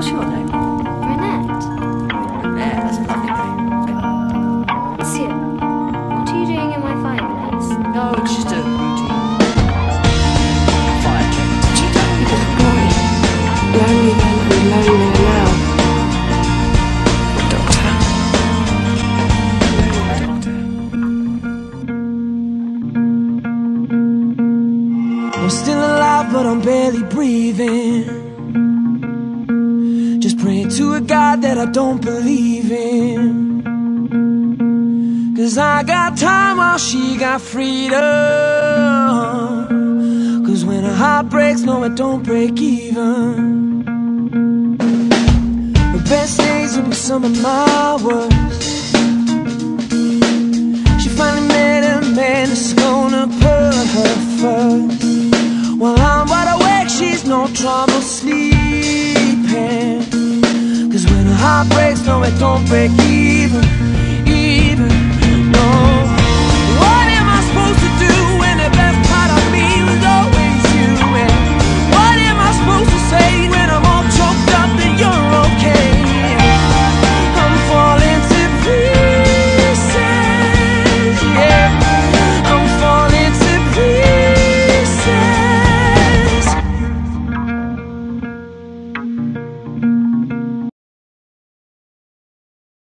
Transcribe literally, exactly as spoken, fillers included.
What's your name? Renette. Renette, that's a lovely name. Monsieur, what are you doing in my fireplace? No, it's just a routine. Fire check. Did you tell me that boy? Lonely, lonely, lonely now. Doctor. Doctor. I'm still alive, but I'm barely breathing. Just pray to a God that I don't believe in. Cause I got time while she got freedom. Cause when a heart breaks, no, it don't break even. The best days will be some of my worst. She finally met a man that's gonna put her first. While I'm wide awake, she's no trouble sleeping. Cause when a heart breaks, no, it don't break even.